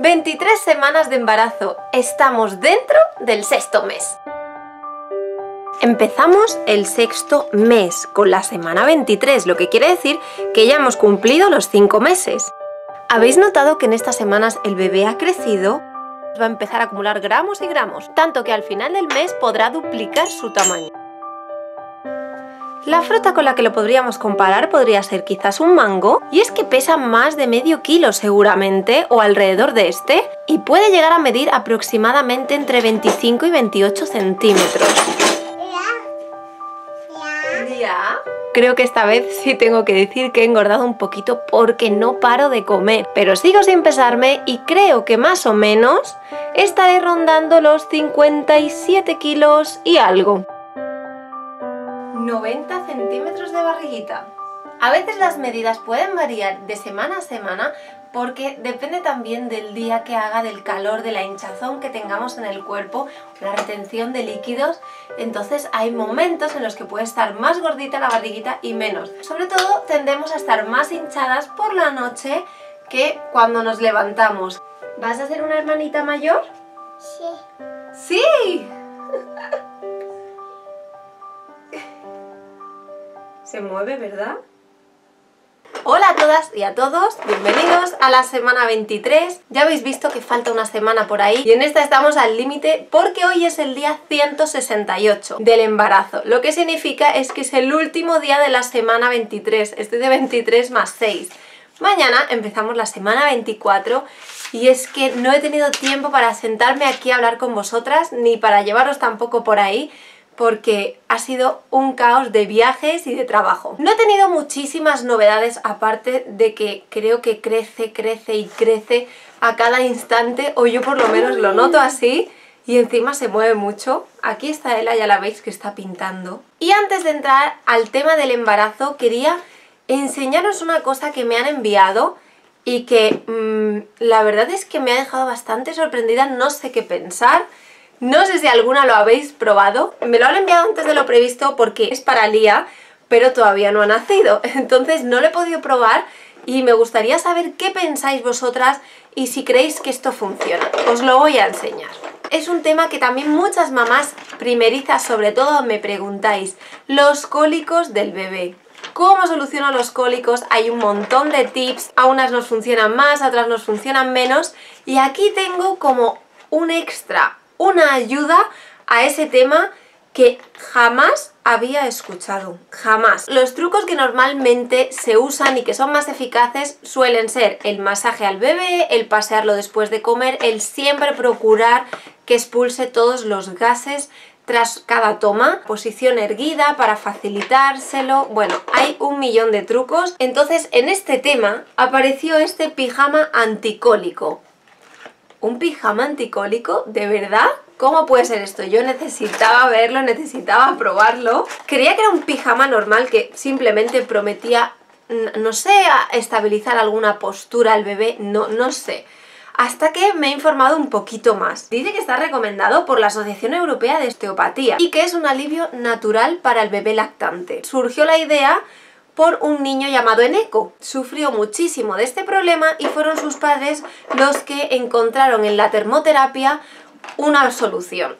23 semanas de embarazo. Estamos dentro del sexto mes. Empezamos el sexto mes con la semana 23, lo que quiere decir que ya hemos cumplido los 5 meses. ¿Habéis notado que en estas semanas el bebé ha crecido? Va a empezar a acumular gramos y gramos, tanto que al final del mes podrá duplicar su tamaño. La fruta con la que lo podríamos comparar podría ser quizás un mango, y es que pesa más de medio kilo seguramente, o alrededor de este, y puede llegar a medir aproximadamente entre 25 y 28 centímetros. Ya. Creo que esta vez sí tengo que decir que he engordado un poquito porque no paro de comer, pero sigo sin pesarme y creo que más o menos estaré rondando los 57 kilos y algo. 90 centímetros de barriguita. A veces las medidas pueden variar de semana a semana porque depende también del día que haga, del calor, de la hinchazón que tengamos en el cuerpo, la retención de líquidos. Entonces hay momentos en los que puede estar más gordita la barriguita y menos. Sobre todo tendemos a estar más hinchadas por la noche que cuando nos levantamos. ¿Vas a ser una hermanita mayor? Sí. ¡Sí! Se mueve, ¿verdad? Hola a todas y a todos, bienvenidos a la semana 23. Ya habéis visto que falta una semana por ahí y en esta estamos al límite porque hoy es el día 168 del embarazo, lo que significa es que es el último día de la semana 23, estoy de 23 más 6. Mañana empezamos la semana 24 y es que no he tenido tiempo para sentarme aquí a hablar con vosotras ni para llevaros tampoco por ahí, porque ha sido un caos de viajes y de trabajo. No he tenido muchísimas novedades, aparte de que creo que crece a cada instante, o yo por lo menos lo noto así, y encima se mueve mucho. Aquí está Ela, ya la veis que está pintando. Y antes de entrar al tema del embarazo, quería enseñaros una cosa que me han enviado y que la verdad es que me ha dejado bastante sorprendida, no sé qué pensar. No sé si alguna lo habéis probado, me lo han enviado antes de lo previsto porque es para Lía, pero todavía no ha nacido, entonces no lo he podido probar y me gustaría saber qué pensáis vosotras y si creéis que esto funciona. Os lo voy a enseñar. Es un tema que también muchas mamás primerizas sobre todo me preguntáis, los cólicos del bebé. ¿Cómo soluciono los cólicos? Hay un montón de tips, a unas nos funcionan más, a otras nos funcionan menos, y aquí tengo como un extra, una ayuda a ese tema que jamás había escuchado, jamás. Los trucos que normalmente se usan y que son más eficaces suelen ser el masaje al bebé, el pasearlo después de comer, el siempre procurar que expulse todos los gases tras cada toma, posición erguida para facilitárselo. Bueno, hay un millón de trucos. Entonces, en este tema apareció este pijama anticólico. ¿Un pijama anticólico? ¿De verdad? ¿Cómo puede ser esto? Yo necesitaba verlo, necesitaba probarlo. Creía que era un pijama normal que simplemente prometía, no sé, estabilizar alguna postura al bebé, no sé. Hasta que me he informado un poquito más. Dice que está recomendado por la Asociación Europea de Osteopatía y que es un alivio natural para el bebé lactante. Surgió la idea por un niño llamado Eneco. Sufrió muchísimo de este problema y fueron sus padres los que encontraron en la termoterapia una solución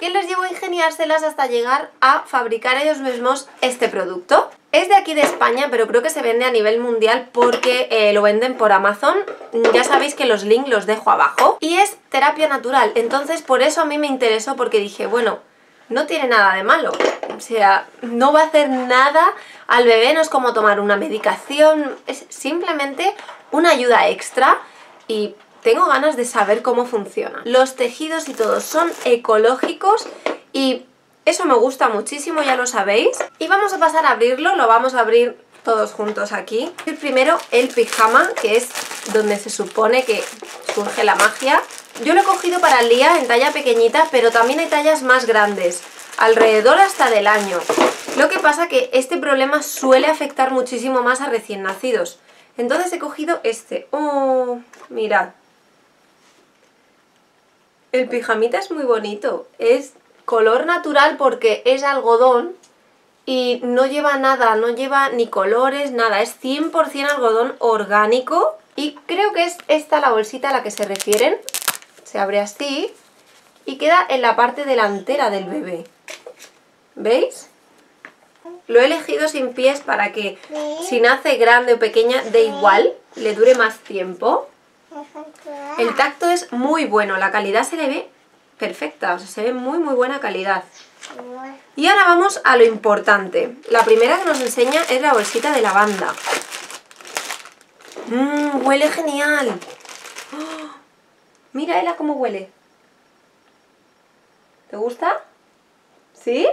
que les llevó a ingeniárselas hasta llegar a fabricar ellos mismos este producto. Es de aquí de España, pero creo que se vende a nivel mundial porque lo venden por Amazon. Ya sabéis que los links los dejo abajo. Y es terapia natural, entonces por eso a mí me interesó, porque dije, bueno, no tiene nada de malo, o sea, no va a hacer nada al bebé, no es como tomar una medicación, es simplemente una ayuda extra y tengo ganas de saber cómo funciona. Los tejidos y todo son ecológicos y eso me gusta muchísimo, ya lo sabéis. Y vamos a pasar a abrirlo, lo vamos a abrir todos juntos aquí. Primero el pijama, que es donde se supone que surge la magia. Yo lo he cogido para Lía en talla pequeñita, pero también hay tallas más grandes, alrededor hasta del año. Lo que pasa que este problema suele afectar muchísimo más a recién nacidos. Entonces he cogido este. ¡Oh! Mirad. El pijamita es muy bonito. Es color natural porque es algodón y no lleva nada, no lleva ni colores, nada. Es 100% algodón orgánico. Y creo que es esta la bolsita a la que se refieren. Se abre así y queda en la parte delantera del bebé. ¿Veis? Lo he elegido sin pies para que si nace grande o pequeña, de igual, le dure más tiempo. El tacto es muy bueno, la calidad se le ve perfecta, o sea, se ve muy buena calidad. Y ahora vamos a lo importante. La primera que nos enseña es la bolsita de lavanda. Huele genial. ¡Oh! Mira, Ela, cómo huele. ¿Te gusta? ¿Sí?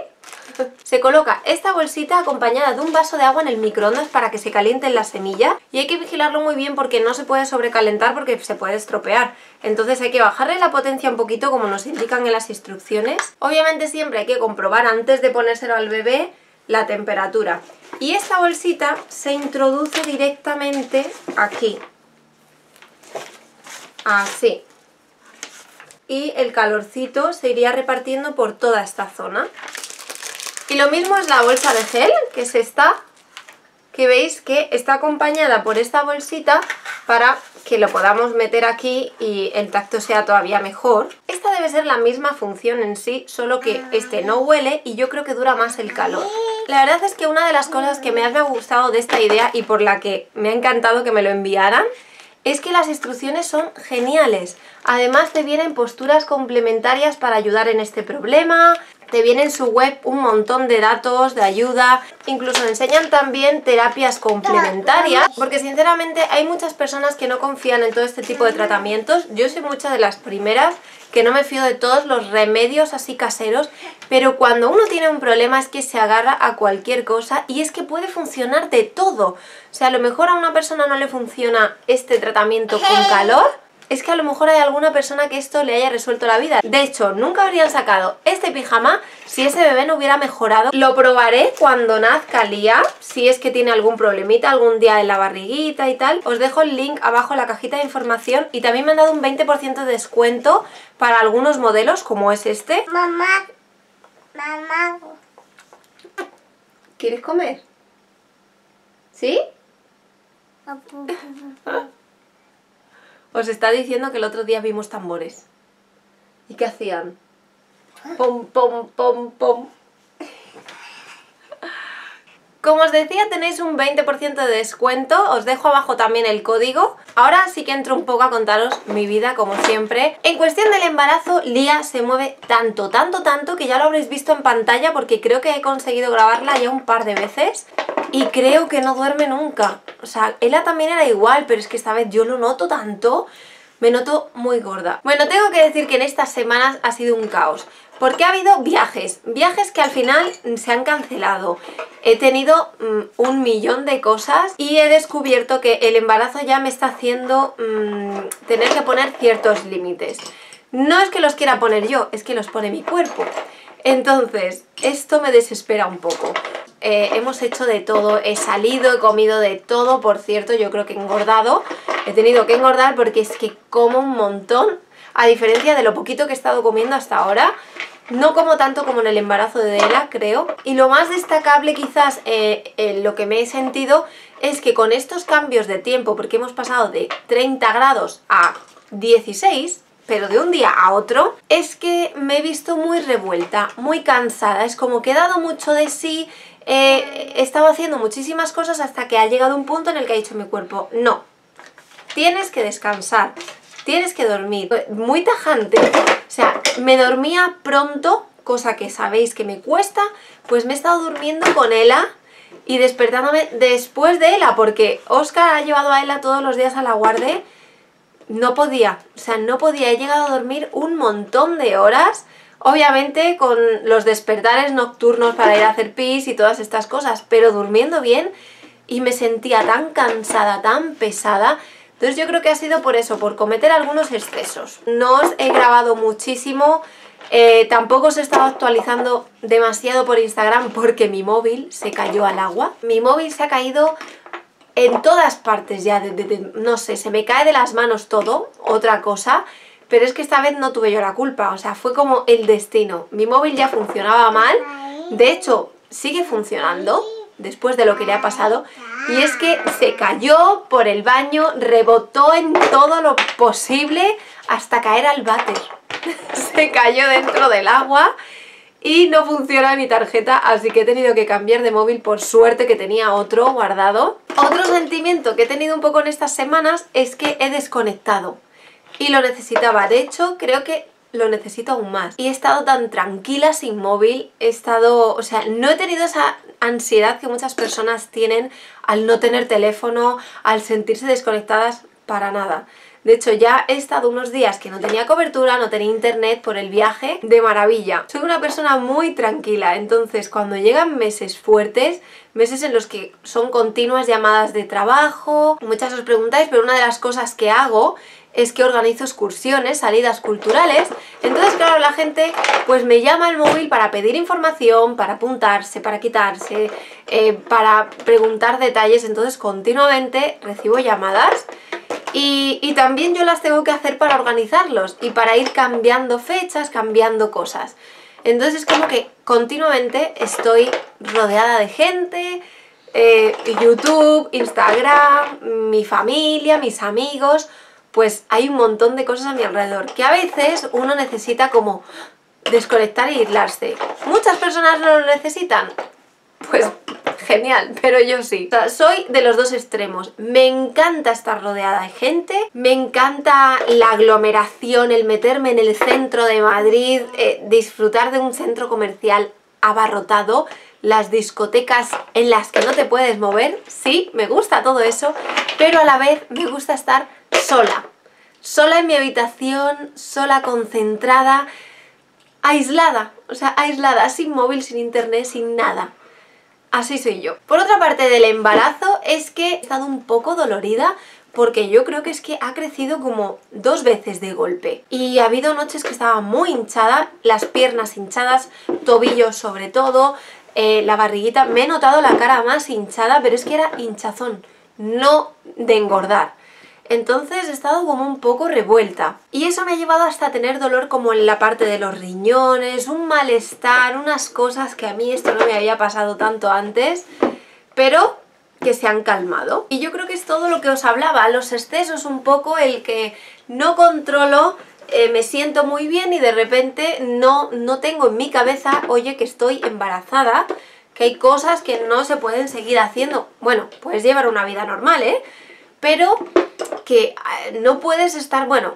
Se coloca esta bolsita acompañada de un vaso de agua en el microondas para que se calienten las semillas. Y hay que vigilarlo muy bien porque no se puede sobrecalentar porque se puede estropear. Entonces hay que bajarle la potencia un poquito como nos indican en las instrucciones. Obviamente siempre hay que comprobar antes de ponérselo al bebé la temperatura. Y esta bolsita se introduce directamente aquí. Así. Y el calorcito se iría repartiendo por toda esta zona. Y lo mismo es la bolsa de gel, que es esta, que veis que está acompañada por esta bolsita para que lo podamos meter aquí y el tacto sea todavía mejor. Esta debe ser la misma función en sí, solo que este no huele y yo creo que dura más el calor. La verdad es que una de las cosas que más me ha gustado de esta idea y por la que me ha encantado que me lo enviaran, es que las instrucciones son geniales. Además te vienen posturas complementarias para ayudar en este problema, te viene en su web un montón de datos, de ayuda, incluso enseñan también terapias complementarias, porque sinceramente hay muchas personas que no confían en todo este tipo de tratamientos. Yo soy muchas de las primeras que no me fío de todos los remedios así caseros, pero cuando uno tiene un problema es que se agarra a cualquier cosa y es que puede funcionar de todo. O sea, a lo mejor a una persona no le funciona este tratamiento con calor, es que a lo mejor hay alguna persona que esto le haya resuelto la vida. De hecho, nunca habrían sacado este pijama si ese bebé no hubiera mejorado. Lo probaré cuando nazca Lía, si es que tiene algún problemita algún día en la barriguita y tal. Os dejo el link abajo en la cajita de información. Y también me han dado un 20% de descuento para algunos modelos, como es este. Mamá. ¿Quieres comer? ¿Sí? Os está diciendo que el otro día vimos tambores. ¿Y qué hacían? Pom, pom, pom, pom. Como os decía, tenéis un 20% de descuento. Os dejo abajo también el código. Ahora sí que entro un poco a contaros mi vida, como siempre. En cuestión del embarazo, Lía se mueve tanto que ya lo habréis visto en pantalla porque creo que he conseguido grabarla ya un par de veces. Y creo que no duerme nunca. O sea, Ela también era igual, pero es que esta vez yo lo noto tanto. Me noto muy gorda. Bueno, tengo que decir que en estas semanas ha sido un caos. Porque ha habido viajes. Viajes que al final se han cancelado. He tenido un millón de cosas. Y he descubierto que el embarazo ya me está haciendo tener que poner ciertos límites. No es que los quiera poner yo, es que los pone mi cuerpo. Entonces, esto me desespera un poco. Hemos hecho de todo, he salido, he comido de todo, por cierto, yo creo que he engordado. He tenido que engordar porque es que como un montón, a diferencia de lo poquito que he estado comiendo hasta ahora. No como tanto como en el embarazo de Ela, creo. Y lo más destacable quizás en lo que me he sentido es que con estos cambios de tiempo, porque hemos pasado de 30 grados a 16, pero de un día a otro, es que me he visto muy revuelta, muy cansada. Es como que he dado mucho de sí. He estado haciendo muchísimas cosas hasta que ha llegado un punto en el que ha dicho mi cuerpo, no, tienes que descansar, tienes que dormir. Muy tajante, o sea, me dormía pronto, cosa que sabéis que me cuesta, pues me he estado durmiendo con Ela y despertándome después de Ela, porque Oscar ha llevado a Ela todos los días a la guardia, no podía, o sea, no podía, he llegado a dormir un montón de horas. Obviamente con los despertares nocturnos para ir a hacer pis y todas estas cosas, pero durmiendo bien y me sentía tan cansada, tan pesada. Entonces yo creo que ha sido por eso, por cometer algunos excesos. No os he grabado muchísimo, tampoco os he estado actualizando demasiado por Instagram porque mi móvil se cayó al agua. Mi móvil se ha caído en todas partes ya, no sé, se me cae de las manos todo, otra cosa. Pero es que esta vez no tuve yo la culpa, o sea, fue como el destino. Mi móvil ya funcionaba mal, de hecho, sigue funcionando, después de lo que le ha pasado, y es que se cayó por el baño, rebotó en todo lo posible hasta caer al váter. Se cayó dentro del agua y no funciona mi tarjeta, así que he tenido que cambiar de móvil, por suerte que tenía otro guardado. Otro sentimiento que he tenido un poco en estas semanas es que he desconectado y lo necesitaba, de hecho creo que lo necesito aún más. Y he estado tan tranquila sin móvil, he estado, o sea, no he tenido esa ansiedad que muchas personas tienen al no tener teléfono, al sentirse desconectadas, para nada. De hecho, ya he estado unos días que no tenía cobertura, no tenía internet por el viaje, de maravilla. Soy una persona muy tranquila, entonces cuando llegan meses fuertes, meses en los que son continuas llamadas de trabajo, muchas os preguntáis, pero una de las cosas que hago es que organizo excursiones, salidas culturales. Entonces, claro, la gente pues me llama al móvil para pedir información, para apuntarse, para quitarse, para preguntar detalles. Entonces continuamente recibo llamadas. Y también yo las tengo que hacer para organizarlos y para ir cambiando fechas, cambiando cosas. Entonces es como que continuamente estoy rodeada de gente, YouTube, Instagram, mi familia, mis amigos. Pues hay un montón de cosas a mi alrededor que a veces uno necesita como desconectar y aislarse. ¿Muchas personas no lo necesitan? Pues genial, pero yo sí. O sea, soy de los dos extremos. Me encanta estar rodeada de gente, me encanta la aglomeración, el meterme en el centro de Madrid, disfrutar de un centro comercial abarrotado, las discotecas en las que no te puedes mover. Sí, me gusta todo eso, pero a la vez me gusta estar sola. Sola en mi habitación, sola, concentrada, aislada. O sea, aislada, sin móvil, sin internet, sin nada. Así soy yo. Por otra parte del embarazo es que he estado un poco dolorida porque yo creo que es que ha crecido como 2 veces de golpe. Y ha habido noches que estaba muy hinchada, las piernas hinchadas, tobillos sobre todo, la barriguita. Me he notado la cara más hinchada, pero es que era hinchazón, no de engordar. Entonces he estado como un poco revuelta. Y eso me ha llevado hasta tener dolor como en la parte de los riñones, un malestar, unas cosas que a mí esto no me había pasado tanto antes, pero que se han calmado. Y yo creo que es todo lo que os hablaba, los excesos un poco, el que no controlo, me siento muy bien y de repente no tengo en mi cabeza, oye, que estoy embarazada, que hay cosas que no se pueden seguir haciendo. Bueno, puedes llevar una vida normal, pero que no puedes estar, bueno,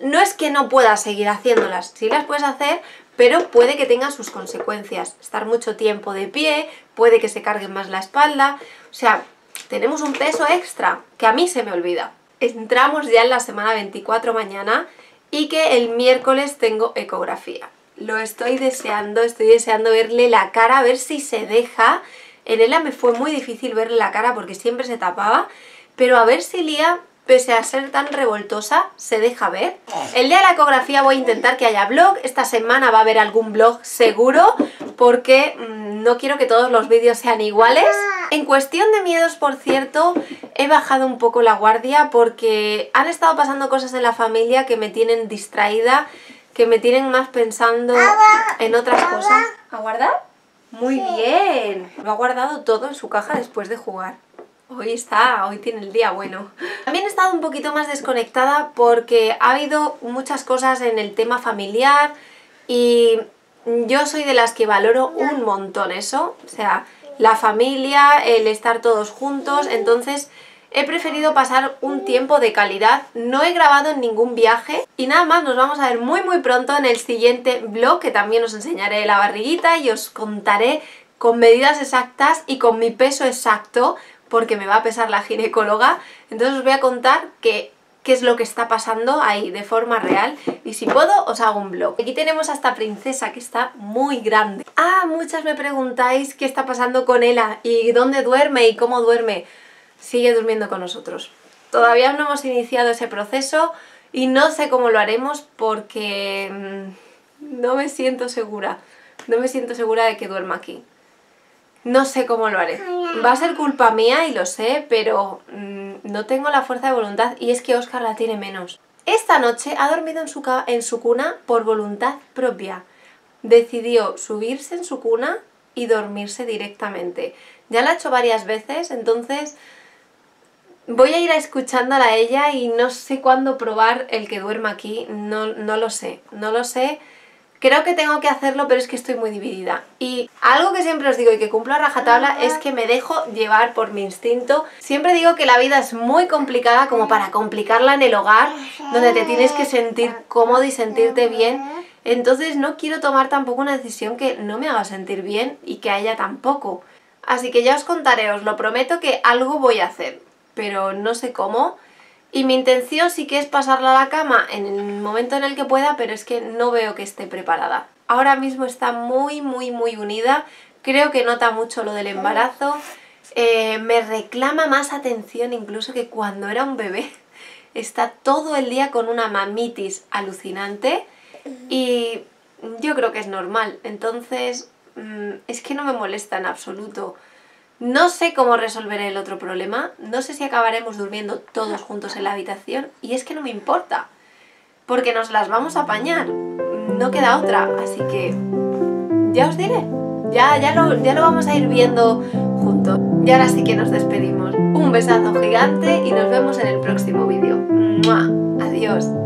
no es que no puedas seguir haciéndolas, sí las puedes hacer, pero puede que tengan sus consecuencias. Estar mucho tiempo de pie, puede que se carguen más la espalda, o sea, tenemos un peso extra, que a mí se me olvida. Entramos ya en la semana 24 mañana y que el miércoles tengo ecografía. Lo estoy deseando verle la cara, a ver si se deja. En Ela me fue muy difícil verle la cara porque siempre se tapaba, pero a ver si Lía, pese a ser tan revoltosa, se deja ver. El día de la ecografía voy a intentar que haya vlog. Esta semana va a haber algún vlog seguro, porque no quiero que todos los vídeos sean iguales. En cuestión de miedos, por cierto, he bajado un poco la guardia porque han estado pasando cosas en la familia que me tienen distraída, que me tienen más pensando en otras cosas. ¿Ha guardado? Muy bien. Lo ha guardado todo en su caja después de jugar. Hoy tiene el día bueno. También he estado un poquito más desconectada porque ha habido muchas cosas en el tema familiar y yo soy de las que valoro un montón eso, o sea, la familia, el estar todos juntos, entonces he preferido pasar un tiempo de calidad. No he grabado en ningún viaje y nada más, nos vamos a ver muy muy pronto en el siguiente vlog, que también os enseñaré la barriguita y os contaré con medidas exactas y con mi peso exacto, porque me va a pesar la ginecóloga. Entonces os voy a contar qué es lo que está pasando ahí de forma real, y si puedo os hago un vlog. Aquí tenemos a esta princesa que está muy grande. Ah, muchas me preguntáis qué está pasando con Ela y dónde duerme y cómo duerme. Sigue durmiendo con nosotros. Todavía no hemos iniciado ese proceso y no sé cómo lo haremos porque no me siento segura. No me siento segura de que duerma aquí. No sé cómo lo haré. Va a ser culpa mía y lo sé, pero no tengo la fuerza de voluntad, y es que Oscar la tiene menos. Esta noche ha dormido en su cuna por voluntad propia. Decidió subirse en su cuna y dormirse directamente. Ya la he hecho varias veces, entonces voy a ir escuchándola a ella y no sé cuándo probar el que duerma aquí, no lo sé. Creo que tengo que hacerlo, pero es que estoy muy dividida. Y algo que siempre os digo y que cumplo a rajatabla es que me dejo llevar por mi instinto. Siempre digo que la vida es muy complicada como para complicarla en el hogar, donde te tienes que sentir cómodo y sentirte bien. Entonces no quiero tomar tampoco una decisión que no me haga sentir bien y que a ella tampoco. Así que ya os contaré, os lo prometo que algo voy a hacer, pero no sé cómo. Y mi intención sí que es pasarla a la cama en el momento en el que pueda, pero es que no veo que esté preparada. Ahora mismo está muy unida, creo que nota mucho lo del embarazo, me reclama más atención incluso que cuando era un bebé. Está todo el día con una mamitis alucinante y yo creo que es normal, entonces es que no me molesta en absoluto. No sé cómo resolveré el otro problema, no sé si acabaremos durmiendo todos juntos en la habitación y es que no me importa, porque nos las vamos a apañar, no queda otra, así que ya os diré, ya lo vamos a ir viendo juntos. Y ahora sí que nos despedimos, un besazo gigante y nos vemos en el próximo vídeo. ¡Mua! Adiós.